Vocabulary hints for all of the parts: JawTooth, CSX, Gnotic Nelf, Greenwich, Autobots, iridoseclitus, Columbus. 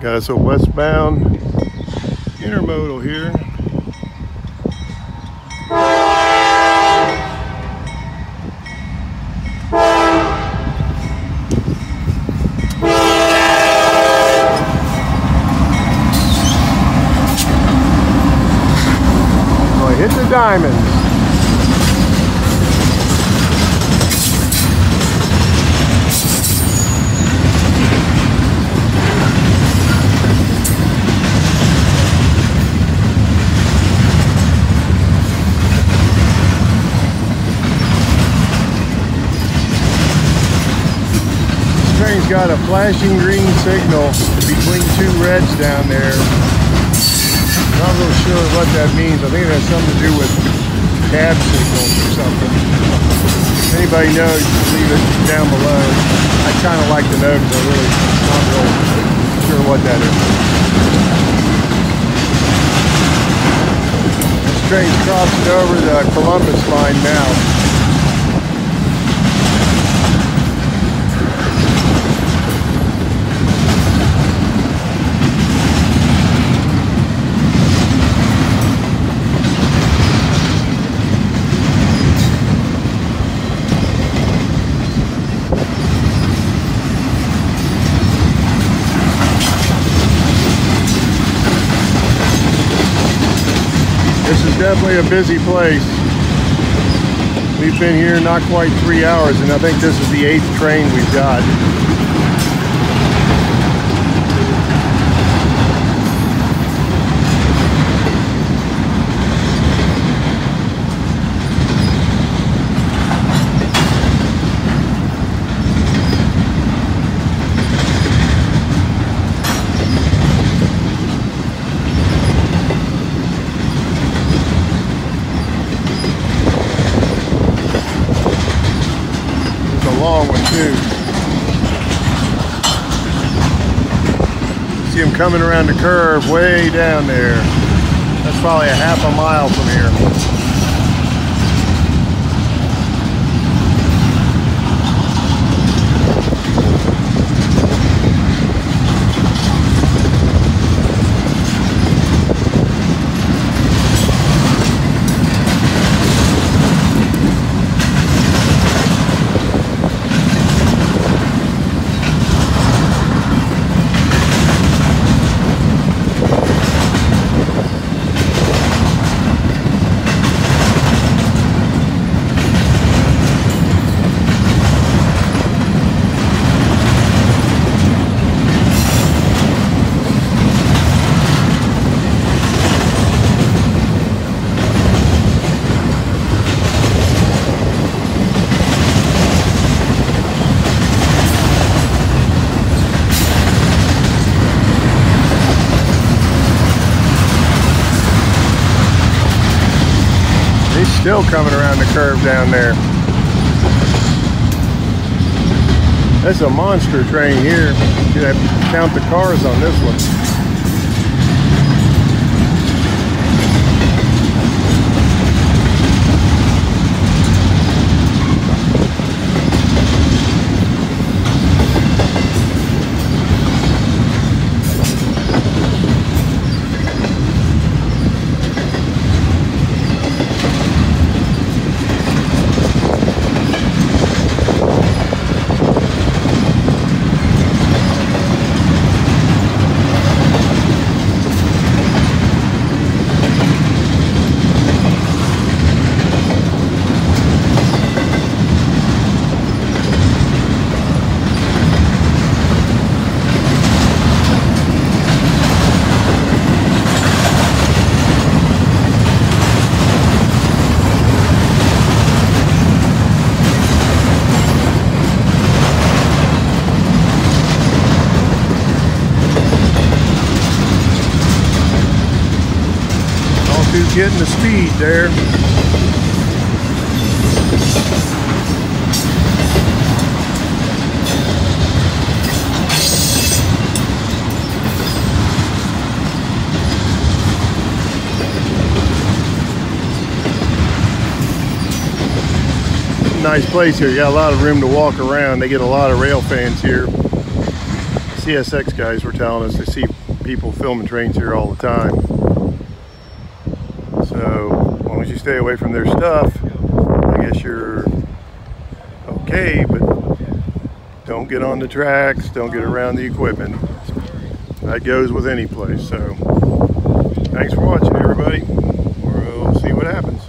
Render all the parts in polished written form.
Got us a westbound intermodal here. Oh, I hit the diamonds. Got a flashing green signal between two reds down there. Not real sure what that means. I think it has something to do with cab signals or something. If anybody knows, leave it down below. I kind of like to know because I'm really not real sure what that is. This train's crossing over the Columbus line now. Definitely a busy place. We've been here not quite 3 hours, and I think this is the 8th train we've got. See them coming around the curve way down there. That's probably a 1/2 mile from here. Still coming around the curve down there. That's a monster train here. You have to count the cars on this one. Getting the speed there. Nice place here. You got a lot of room to walk around. They get a lot of rail fans here. CSX guys were telling us they see people filming trains here all the time. So as long as you stay away from their stuff, I guess you're okay, but don't get on the tracks, don't get around the equipment. That goes with any place. So thanks for watching, everybody. We'll see what happens.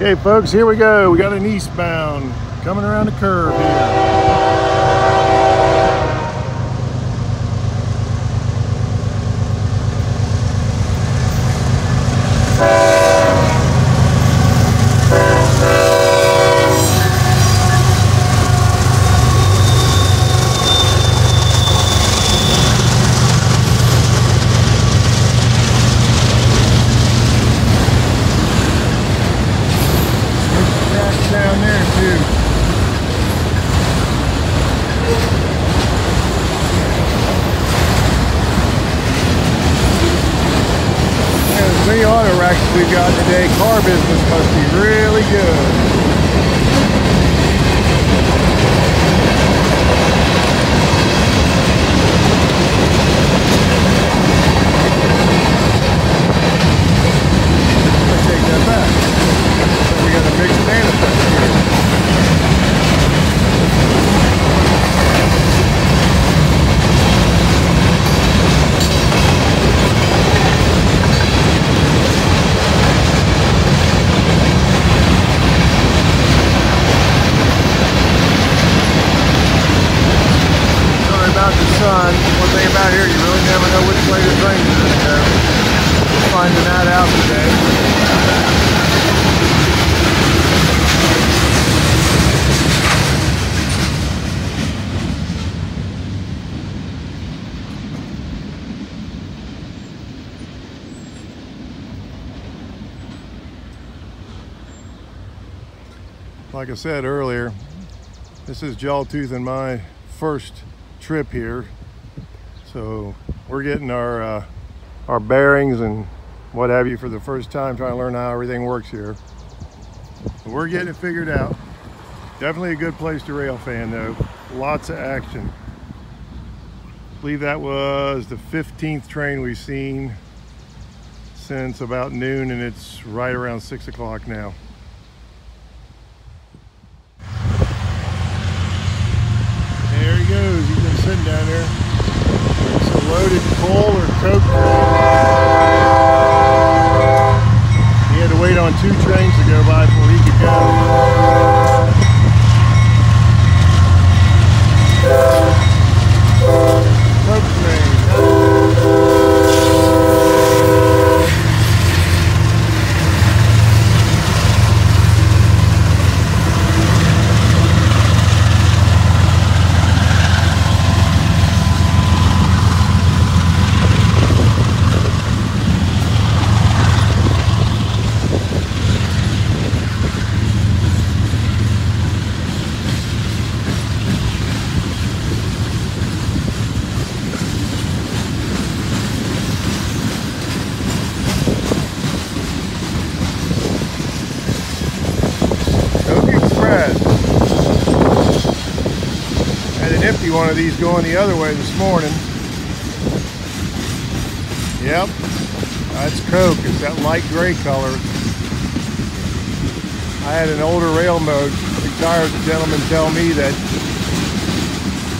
Okay, folks, here we go. We got an eastbound coming around the curve here. The auto racks we've got today, car business must be really good. One thing about here, you really never know which way the train is going to go. Finding that out today. Like I said earlier, this is JawTooth and my first trip here. So we're getting our bearings and what have you for the first time, trying to learn how everything works here. But we're getting it figured out. Definitely a good place to rail fan though. Lots of action. I believe that was the 15th train we've seen since about noon, and it's right around 6 o'clock now. There he goes, he's been sitting down there. Loaded coal or coke train. He had to wait on 2 trains to go by before he could go. Coke train. One of these going the other way this morning. Yep, that's coke. It's that light gray color. I had an older rail mode, retired gentleman, tell me that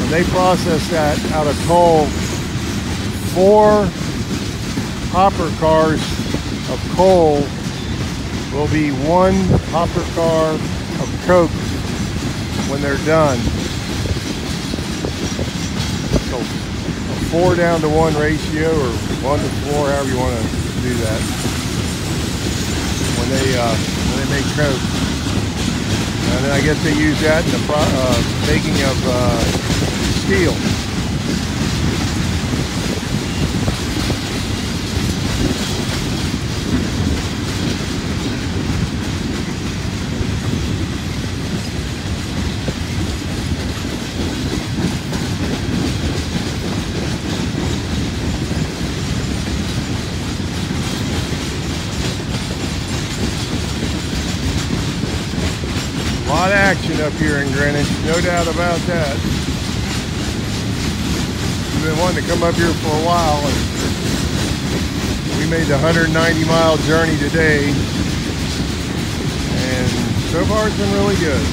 when they process that out of coal, 4 hopper cars of coal will be 1 hopper car of coke when they're done. 4 down to 1 ratio, or 1 to 4, however you want to do that. When they make coke, and then I guess they use that in the making of steel. All that. action up here in Greenwich, no doubt about that. We've been wanting to come up here for a while, and we made the 190-mile journey today, and so far it's been really good.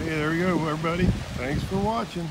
Yeah, there we go, everybody. Thanks for watching.